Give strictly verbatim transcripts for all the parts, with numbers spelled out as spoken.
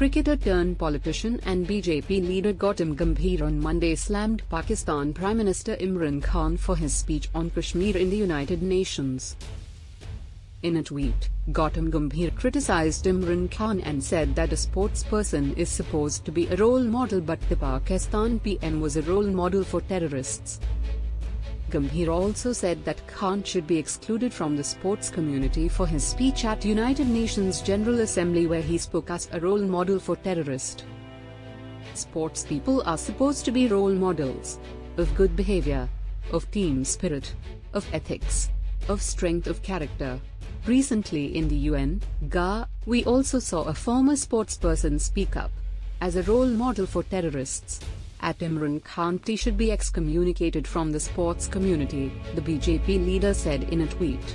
cricketer-turned-politician and B J P leader Gautam Gambhir on Monday slammed Pakistan Prime Minister Imran Khan for his speech on Kashmir in the United Nations. In a tweet, Gautam Gambhir criticized Imran Khan and said that a sportsperson is supposed to be a role model, but the Pakistan P M was a role model for terrorists. Gambhir also said that Khan should be excluded from the sports community for his speech at United Nations General Assembly, where he spoke as a role model for terrorists. Sports people are supposed to be role models of good behavior, of team spirit, of ethics, of strength of character. Recently in the U N G A, we also saw a former sportsperson speak up as a role model for terrorists. At Imran Khan should be excommunicated from the sports community, the B J P leader said in a tweet.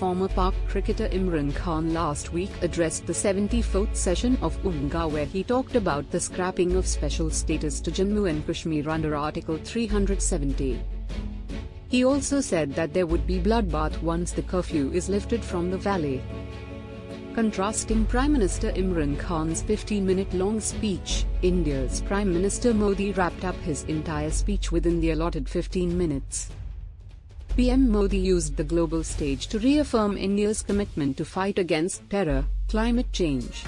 Former Pak cricketer Imran Khan last week addressed the seventy-fourth session of Unga, where he talked about the scrapping of special status to Jammu and Kashmir under Article three hundred seventy. He also said that there would be bloodbath once the curfew is lifted from the valley. Contrasting Prime Minister Imran Khan's fifteen-minute-long speech, India's Prime Minister Modi wrapped up his entire speech within the allotted fifteen minutes. P M Modi used the global stage to reaffirm India's commitment to fight against terror, climate change.